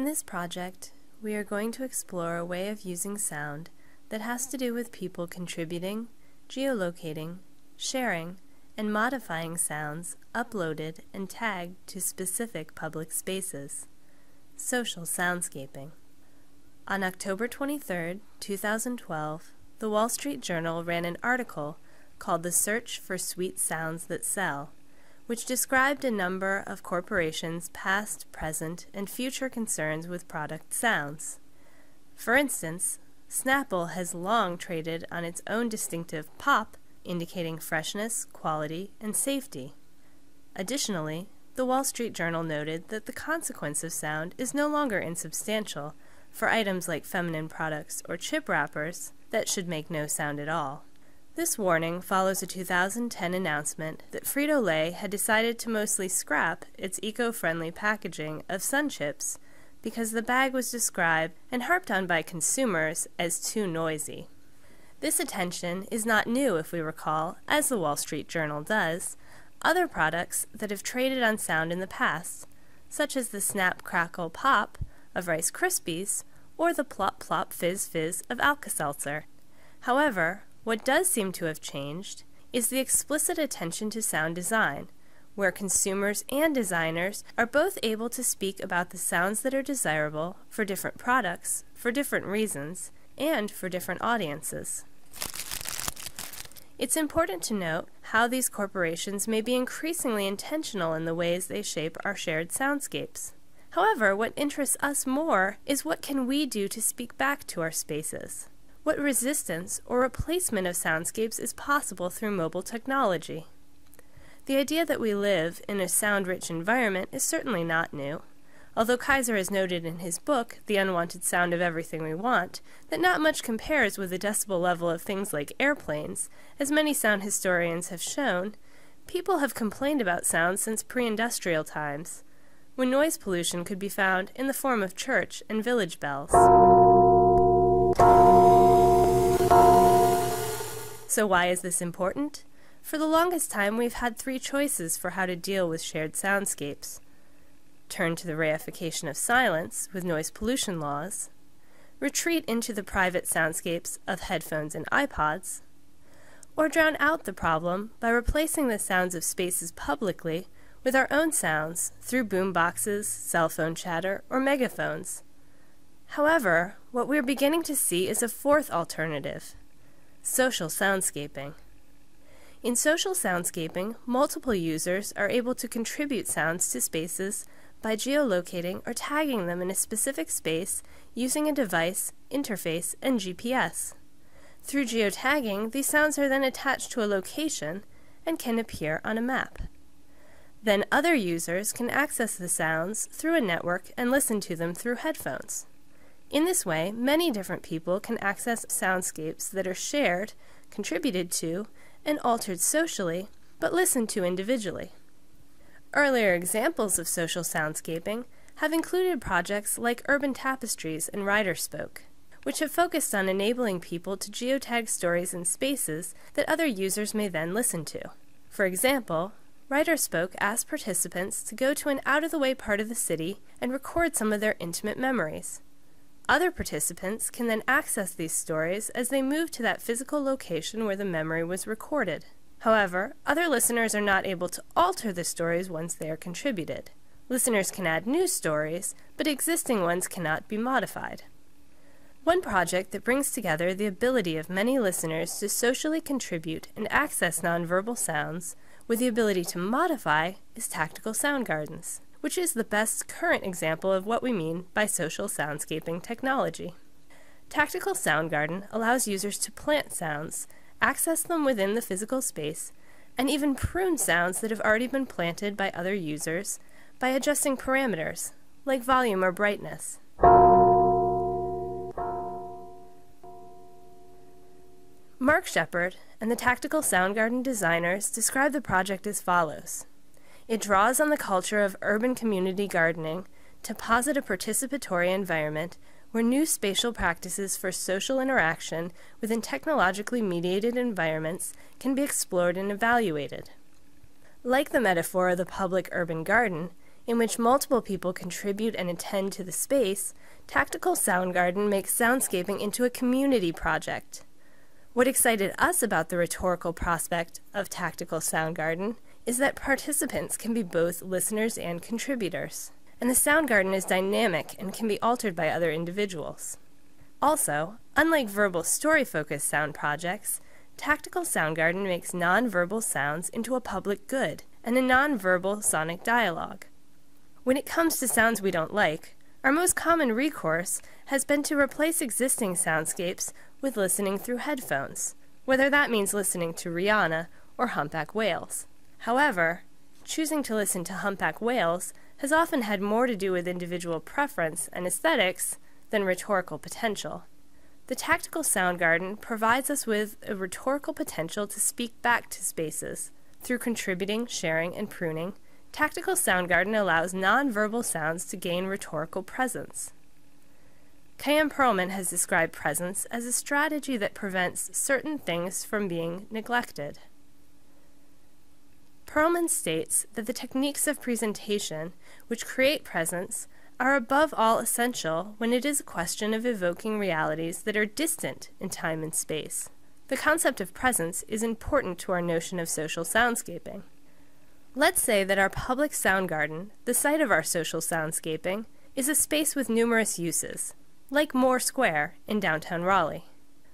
In this project, we are going to explore a way of using sound that has to do with people contributing, geolocating, sharing, and modifying sounds uploaded and tagged to specific public spaces. Social soundscaping. On October 23, 2012, the Wall Street Journal ran an article called The Search for Sweet Sounds That Sell, which described a number of corporations' past, present, and future concerns with product sounds. For instance, Snapple has long traded on its own distinctive pop, indicating freshness, quality, and safety. Additionally, the Wall Street Journal noted that the consequence of sound is no longer insubstantial for items like feminine products or chip wrappers that should make no sound at all. This warning follows a 2010 announcement that Frito-Lay had decided to mostly scrap its eco-friendly packaging of Sun Chips because the bag was described and harped on by consumers as too noisy. This attention is not new, if we recall, as the Wall Street Journal does, other products that have traded on sound in the past, such as the Snap Crackle Pop of Rice Krispies or the Plop Plop Fizz Fizz of Alka-Seltzer. However, what does seem to have changed is the explicit attention to sound design, where consumers and designers are both able to speak about the sounds that are desirable for different products, for different reasons, and for different audiences. It's important to note how these corporations may be increasingly intentional in the ways they shape our shared soundscapes. However, what interests us more is what can we do to speak back to our spaces. What resistance or replacement of soundscapes is possible through mobile technology? The idea that we live in a sound-rich environment is certainly not new, although Kaiser has noted in his book, The Unwanted Sound of Everything We Want, that not much compares with the decibel level of things like airplanes. As many sound historians have shown, people have complained about sound since pre-industrial times, when noise pollution could be found in the form of church and village bells. So why is this important? For the longest time, we've had three choices for how to deal with shared soundscapes. Turn to the reification of silence with noise pollution laws, retreat into the private soundscapes of headphones and iPods, or drown out the problem by replacing the sounds of spaces publicly with our own sounds through boom boxes, cell phone chatter, or megaphones. However, what we're beginning to see is a fourth alternative: social soundscaping. In social soundscaping, multiple users are able to contribute sounds to spaces by geolocating or tagging them in a specific space using a device, interface, and GPS. Through geotagging, these sounds are then attached to a location and can appear on a map. Then other users can access the sounds through a network and listen to them through headphones. In this way, many different people can access soundscapes that are shared, contributed to, and altered socially, but listened to individually. Earlier examples of social soundscaping have included projects like Urban Tapestries and Rider Spoke, which have focused on enabling people to geotag stories and spaces that other users may then listen to. For example, Rider Spoke asked participants to go to an out-of-the-way part of the city and record some of their intimate memories. Other participants can then access these stories as they move to that physical location where the memory was recorded. However, other listeners are not able to alter the stories once they are contributed. Listeners can add new stories, but existing ones cannot be modified. One project that brings together the ability of many listeners to socially contribute and access nonverbal sounds with the ability to modify is Tactical Sound Gardens, which is the best current example of what we mean by social soundscaping technology. Tactical Sound Garden allows users to plant sounds, access them within the physical space, and even prune sounds that have already been planted by other users by adjusting parameters, like volume or brightness. Mark Shepard and the Tactical Sound Garden designers describe the project as follows. It draws on the culture of urban community gardening to posit a participatory environment where new spatial practices for social interaction within technologically mediated environments can be explored and evaluated. Like the metaphor of the public urban garden, in which multiple people contribute and attend to the space, Tactical Sound Garden makes soundscaping into a community project. What excited us about the rhetorical prospect of Tactical Sound Garden is that participants can be both listeners and contributors, and the sound garden is dynamic and can be altered by other individuals. Also, unlike verbal story-focused sound projects, Tactical Sound Garden makes nonverbal sounds into a public good and a nonverbal sonic dialogue. When it comes to sounds we don't like, our most common recourse has been to replace existing soundscapes with listening through headphones, whether that means listening to Rihanna or humpback whales. However, choosing to listen to humpback whales has often had more to do with individual preference and aesthetics than rhetorical potential. The Tactical Sound Garden provides us with a rhetorical potential to speak back to spaces. Through contributing, sharing, and pruning, Tactical Sound Garden allows nonverbal sounds to gain rhetorical presence. Kim Perelman has described presence as a strategy that prevents certain things from being neglected. Perelman states that the techniques of presentation, which create presence, are above all essential when it is a question of evoking realities that are distant in time and space. The concept of presence is important to our notion of social soundscaping. Let's say that our public sound garden, the site of our social soundscaping, is a space with numerous uses, like Moore Square in downtown Raleigh.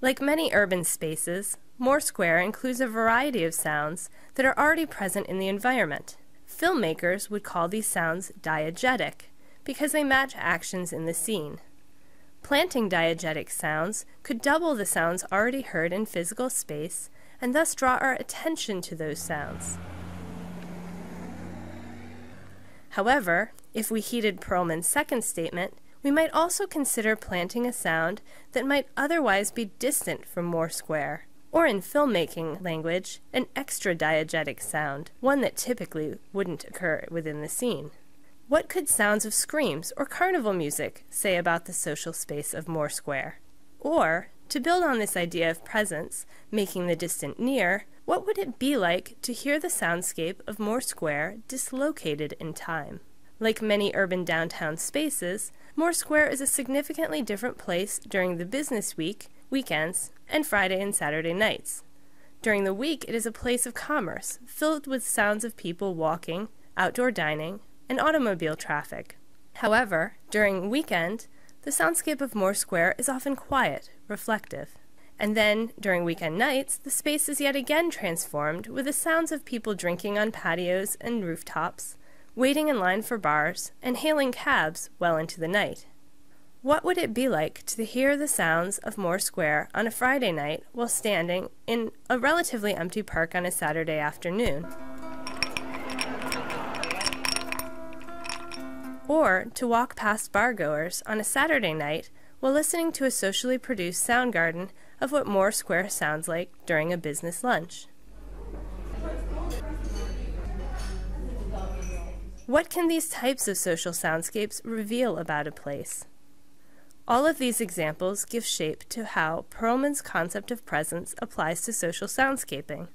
Like many urban spaces, Moore Square includes a variety of sounds that are already present in the environment. Filmmakers would call these sounds diegetic because they match actions in the scene. Planting diegetic sounds could double the sounds already heard in physical space and thus draw our attention to those sounds. However, if we heeded Perelman's second statement, we might also consider planting a sound that might otherwise be distant from Moore Square, or in filmmaking language, an extra diegetic sound, one that typically wouldn't occur within the scene. What could sounds of screams or carnival music say about the social space of Moore Square? Or, to build on this idea of presence, making the distant near, what would it be like to hear the soundscape of Moore Square dislocated in time? Like many urban downtown spaces, Moore Square is a significantly different place during the business week, weekends, and Friday and Saturday nights. During the week, it is a place of commerce, filled with sounds of people walking, outdoor dining, and automobile traffic. However, during weekend, the soundscape of Moore Square is often quiet, reflective. And then, during weekend nights, the space is yet again transformed with the sounds of people drinking on patios and rooftops, waiting in line for bars, and hailing cabs well into the night. What would it be like to hear the sounds of Moore Square on a Friday night while standing in a relatively empty park on a Saturday afternoon? Or to walk past bargoers on a Saturday night while listening to a socially produced sound garden of what Moore Square sounds like during a business lunch. What can these types of social soundscapes reveal about a place? All of these examples give shape to how Perelman's concept of presence applies to social soundscaping.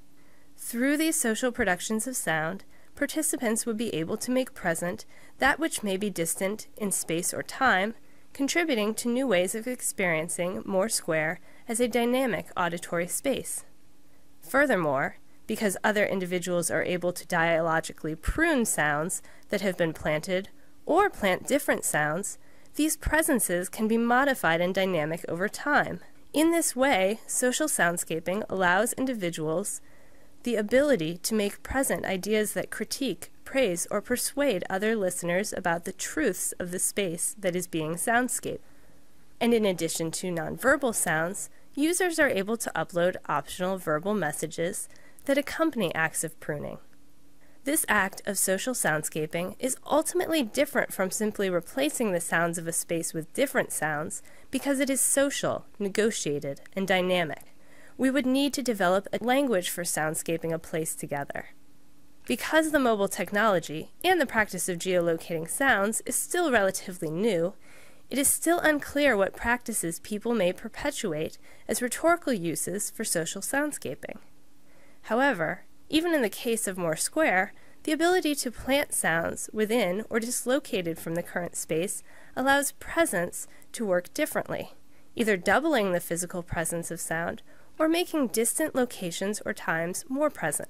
Through these social productions of sound, participants would be able to make present that which may be distant in space or time, contributing to new ways of experiencing Moore Square as a dynamic auditory space. Furthermore, because other individuals are able to dialogically prune sounds that have been planted or plant different sounds, these presences can be modified and dynamic over time. In this way, social soundscaping allows individuals the ability to make present ideas that critique, praise, or persuade other listeners about the truths of the space that is being soundscaped. And in addition to nonverbal sounds, users are able to upload optional verbal messages that accompany acts of pruning. This act of social soundscaping is ultimately different from simply replacing the sounds of a space with different sounds because it is social, negotiated, and dynamic. We would need to develop a language for soundscaping a place together. Because the mobile technology and the practice of geolocating sounds is still relatively new, it is still unclear what practices people may perpetuate as rhetorical uses for social soundscaping. However, even in the case of Moore Square, The ability to plant sounds within or dislocated from the current space allows presence to work differently, either doubling the physical presence of sound or making distant locations or times more present.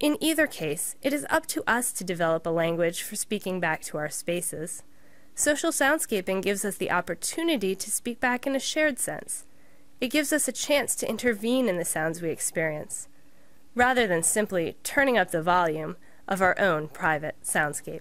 In either case, it is up to us to develop a language for speaking back to our spaces. Social soundscaping gives us the opportunity to speak back in a shared sense. It gives us a chance to intervene in the sounds we experience, rather than simply turning up the volume of our own private soundscape.